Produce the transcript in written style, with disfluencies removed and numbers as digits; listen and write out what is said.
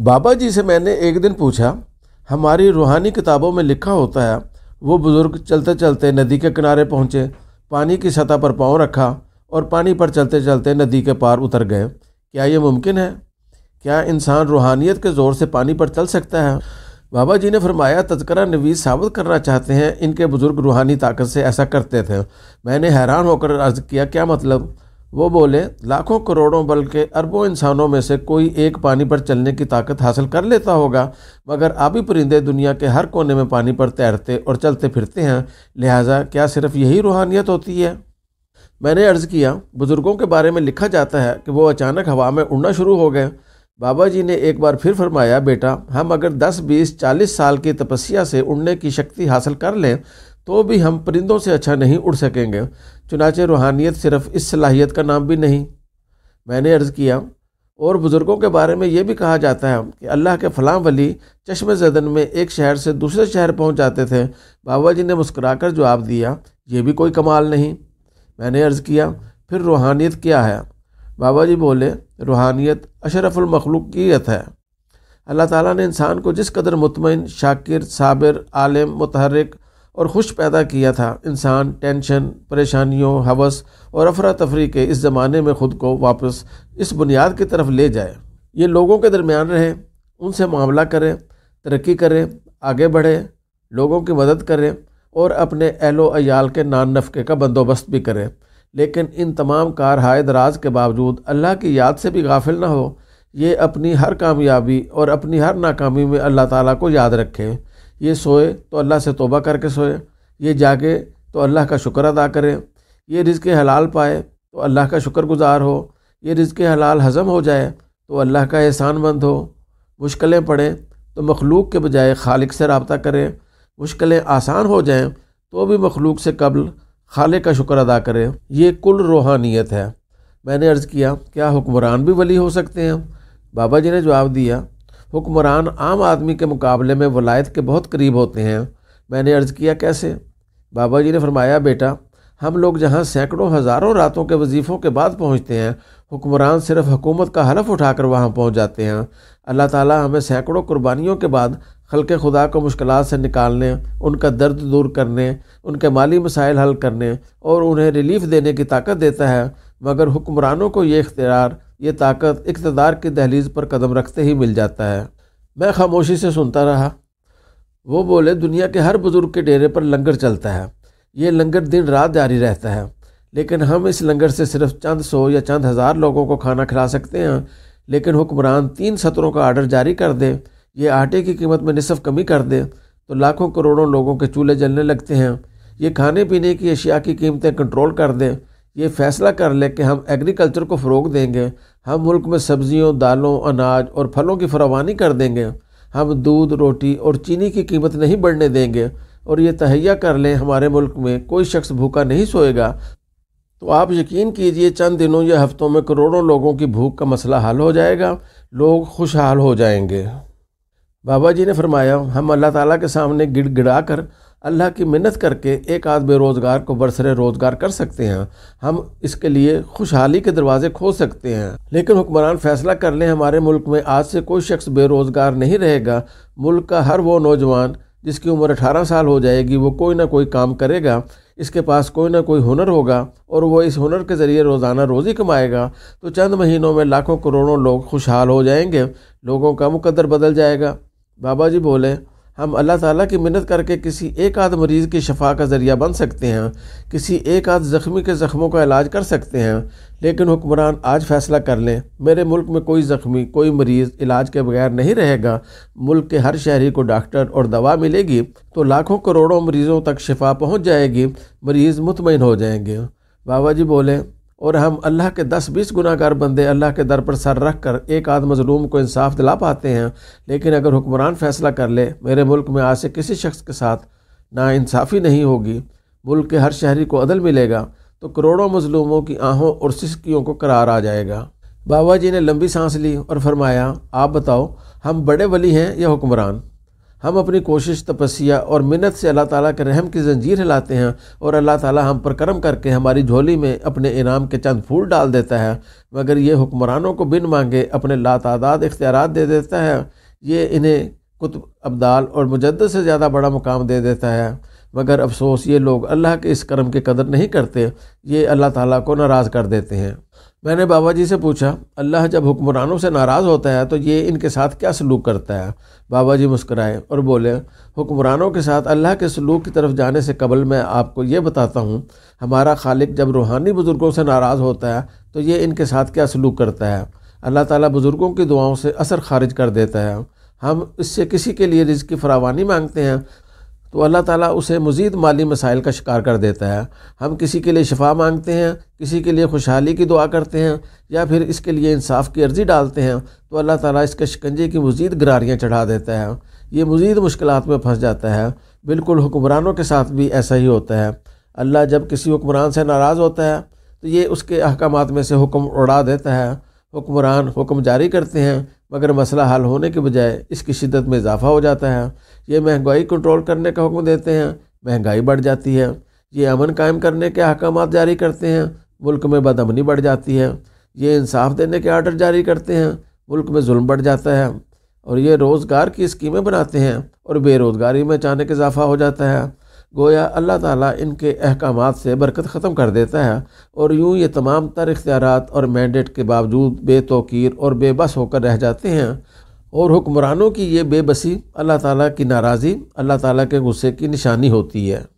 बाबा जी से मैंने एक दिन पूछा, हमारी रूहानी किताबों में लिखा होता है वो बुज़ुर्ग चलते चलते नदी के किनारे पहुँचे, पानी की सतह पर पाँव रखा और पानी पर चलते चलते नदी के पार उतर गए। क्या ये मुमकिन है? क्या इंसान रूहानियत के ज़ोर से पानी पर चल सकता है? बाबा जी ने फरमाया, तज़किरा नवीस साबित करना चाहते हैं इनके बुज़ुर्ग रूहानी ताकत से ऐसा करते थे। मैंने हैरान होकर अर्ज़ किया, क्या मतलब? वो बोले, लाखों करोड़ों बल्कि अरबों इंसानों में से कोई एक पानी पर चलने की ताकत हासिल कर लेता होगा, मगर आबी परिंदे दुनिया के हर कोने में पानी पर तैरते और चलते फिरते हैं, लिहाजा क्या सिर्फ यही रूहानियत होती है? मैंने अर्ज़ किया, बुज़ुर्गों के बारे में लिखा जाता है कि वो अचानक हवा में उड़ना शुरू हो गए। बाबा जी ने एक बार फिर फरमाया, बेटा हम अगर 10, 20, 40 साल की तपस्या से उड़ने की शक्ति हासिल कर लें तो भी हम परिंदों से अच्छा नहीं उड़ सकेंगे। चुनाचे रूहानियत सिर्फ इस सलाहियत का नाम भी नहीं। मैंने अर्ज़ किया, और बुज़ुर्गों के बारे में ये भी कहा जाता है कि अल्लाह के फ़लाँ वली चश्मे ज़दन में एक शहर से दूसरे शहर पहुँच जाते थे। बाबा जी ने मुस्करा कर जवाब दिया, ये भी कोई कमाल नहीं। मैंने अर्ज़ किया, फिर रूहानियत क्या है? बाबा जी बोले, रूहानियत अशरफुल मखलूकियत है। अल्लाह ताला ने इंसान को जिस कदर मुतमइन, शाकिर, साबिर, आलिम, मुतहर्रिक और खुश पैदा किया था, इंसान टेंशन, परेशानियों, हवस और अफरा तफरी के इस ज़माने में ख़ुद को वापस इस बुनियाद की तरफ ले जाए। ये लोगों के दरमियान रहें, उनसे मामला करें, तरक्की करें, आगे बढ़ें, लोगों की मदद करें और अपने अहलो अयाल के नान नफ़के का बंदोबस्त भी करें, लेकिन इन तमाम कारहाय दराज के बावजूद अल्लाह की याद से भी गाफिल ना हो। ये अपनी हर कामयाबी और अपनी हर नाकामी में अल्लाह ताला को याद रखें। ये सोए तो अल्लाह से तौबा करके सोए, ये जागे तो अल्लाह का शुक्र अदा करें, ये रिज़्क़ हलाल पाए तो अल्लाह का शुक्रगुजार हो, ये रिज़्क़ हलाल हज़म हो जाए तो अल्लाह का एहसानमंद हो, मुश्किलें पड़ें तो मखलूक के बजाय खालिक से रब्ता करें, मुश्किलें आसान हो जाएं तो भी मखलूक से कबल खालिक का शुक्र अदा करें। ये कुल रूहानियत है। मैंने अर्ज़ किया, क्या हुक्मरान भी वली हो सकते हैं? बाबा जी ने जवाब दिया, हुक्मरान आम आदमी के मुकाबले में वलायत के बहुत करीब होते हैं। मैंने अर्ज़ किया, कैसे? बाबा जी ने फरमाया, बेटा हम लोग जहाँ सैकड़ों हज़ारों रातों के वजीफ़ों के बाद पहुँचते हैं, हुक्मरान सिर्फ हुकूमत का हलफ उठाकर वहाँ पहुँच जाते हैं। अल्लाह ताला हमें सैकड़ों कुर्बानियों के बाद खल्के खुदा को मुश्किलात से निकालने, उनका दर्द दूर करने, उनके माली मसाइल हल करने और उन्हें रिलीफ देने की ताकत देता है, मगर हुक्मरानों को ये इख्तियार, ये ताकत इक़्तिदार की दहलीज़ पर कदम रखते ही मिल जाता है। मैं खामोशी से सुनता रहा। वो बोले, दुनिया के हर बुज़ुर्ग के डेरे पर लंगर चलता है, ये लंगर दिन रात जारी रहता है, लेकिन हम इस लंगर से सिर्फ चंद सौ या चंद हज़ार लोगों को खाना खिला सकते हैं। लेकिन हुक्मरान 3 सत्रों का आर्डर जारी कर दे, ये आटे की कीमत में निसफ़ कमी कर दे तो लाखों करोड़ों लोगों के चूल्हे जलने लगते हैं। ये खाने पीने की अशिया की कीमतें कंट्रोल कर दें, ये फ़ैसला कर ले कि हम एग्रीकल्चर को फ़रोग देंगे, हम मुल्क में सब्ज़ियों, दालों, अनाज और फलों की फरावानी कर देंगे, हम दूध, रोटी और चीनी की कीमत नहीं बढ़ने देंगे और ये तहैया कर लें हमारे मुल्क में कोई शख्स भूखा नहीं सोएगा, तो आप यकीन कीजिए चंद दिनों या हफ़्तों में करोड़ों लोगों की भूख का मसला हल हो जाएगा, लोग खुशहाल हो जाएंगे। बाबा जी ने फरमाया, हम अल्लाह ताला के सामने गिड़गिड़ा कर अल्लाह की मिन्नत करके एक आध बेरोज़गार को बरसरे रोज़गार कर सकते हैं, हम इसके लिए खुशहाली के दरवाज़े खोल सकते हैं, लेकिन हुक्मरान फ़ैसला कर लें हमारे मुल्क में आज से कोई शख्स बेरोज़गार नहीं रहेगा। मुल्क का हर वो नौजवान जिसकी उम्र 18 साल हो जाएगी वो कोई ना कोई काम करेगा, इसके पास कोई ना कोई हुनर होगा और वो इस हुनर के ज़रिए रोज़ाना रोज़ी कमाएगा, तो चंद महीनों में लाखों करोड़ों लोग खुशहाल हो जाएंगे, लोगों का मुकद्दर बदल जाएगा। बाबा जी बोले, हम अल्लाह ताला की मिन्नत करके किसी एक आध मरीज़ की शफा का ज़रिया बन सकते हैं, किसी एक आध ज़ख्मी के ज़ख्मों का इलाज कर सकते हैं, लेकिन हुक्मरान आज फ़ैसला कर लें मेरे मुल्क में कोई ज़ख्मी, कोई मरीज़ इलाज के बगैर नहीं रहेगा, मुल्क के हर शहरी को डॉक्टर और दवा मिलेगी तो लाखों करोड़ों मरीज़ों तक शफा पहुँच जाएगी, मरीज़ मुतमईन हो जाएंगे। बाबा जी बोले, और हम अल्लाह के 10-20 गुनाहगार बंदे अल्लाह के दर पर सर रख कर एक आध मजलूम को इंसाफ दिला पाते हैं, लेकिन अगर हुक्मरान फ़ैसला कर ले मेरे मुल्क में आज से किसी शख्स के साथ नाइंसाफ़ी नहीं होगी, मुल्क के हर शहरी को अदल मिलेगा, तो करोड़ों मजलूमों की आहों और सिसकियों को करार आ जाएगा। बाबा जी ने लंबी सांस ली और फरमाया, आप बताओ हम बड़े वली हैं या हुक्मरान? हम अपनी कोशिश, तपस्या और मिन्नत से अल्लाह ताला के रहम की जंजीर हिलाते हैं और अल्लाह ताला हम पर करम करके हमारी झोली में अपने इनाम के चंद फूल डाल देता है, मगर ये हुक्मरानों को बिन मांगे अपने लातादाद इख्तियारात दे देता है। ये इन्हें कुतुब अब्दाल और मुजद्दद से ज़्यादा बड़ा मुकाम दे देता है, मगर अफसोस ये लोग अल्लाह के इस करम की कदर नहीं करते, ये अल्लाह ताला को नाराज़ कर देते हैं। मैंने बाबा जी से पूछा, अल्लाह जब हुक्मरानों से नाराज़ होता है तो ये इनके साथ क्या सलूक करता है? बाबा जी मुस्कराए और बोले, हुक्मरानों के साथ अल्लाह के सलूक की तरफ जाने से कबल मैं आपको ये बताता हूँ, हमारा खालिक जब रूहानी बुज़ुर्गों से नाराज़ होता है तो ये इनके साथ क्या सलूक करता है। अल्लाह ताला बुज़ुर्गों की दुआओं से असर खारिज कर देता है। हम इससे किसी के लिए रिज़्क़ की फरावानी मांगते हैं तो अल्लाह ताला उसे मज़ीद माली मसाइल का शिकार कर देता है। हम किसी के लिए शिफा मांगते हैं, किसी के लिए खुशहाली की दुआ करते हैं या फिर इसके लिए इंसाफ़ की अर्ज़ी डालते हैं तो अल्लाह ताला इसके शिकंजे की मज़ीद गरारियाँ चढ़ा देता है, ये मज़ीद मुश्किलात में फंस जाता है। बिल्कुल हुक्मरानों के साथ भी ऐसा ही होता है। अल्लाह जब किसी हुक्मरान से नाराज़ होता है तो ये उसके अहकामात में से हुक्म उड़ा देता है। हुक्मरान हुक्म जारी करते हैं मगर मसला हल होने के बजाय इसकी शिद्दत में इजाफ़ा हो जाता है। ये महंगाई कंट्रोल करने का हुक्म देते हैं, महंगाई बढ़ जाती है। ये अमन कायम करने के अहकाम जारी करते हैं, मुल्क में बदअमनी बढ़ जाती है। ये इंसाफ़ देने के आर्डर जारी करते हैं, मुल्क में जुल्म बढ़ जाता है। और ये रोज़गार की स्कीमें बनाते हैं और बेरोज़गारी में अचानक इजाफ़ा हो जाता है। गोया अल्लाह ताला इनके अहकामात से बरकत ख़त्म कर देता है और यूँ ये तमाम तर इख्तियारात और मैंडेट के बावजूद बेतौकीर और बेबस होकर रह जाते हैं। और हुक्मरानों की ये बेबसी अल्लाह ताला की नाराज़ी, अल्लाह ताला के गुस्से की निशानी होती है।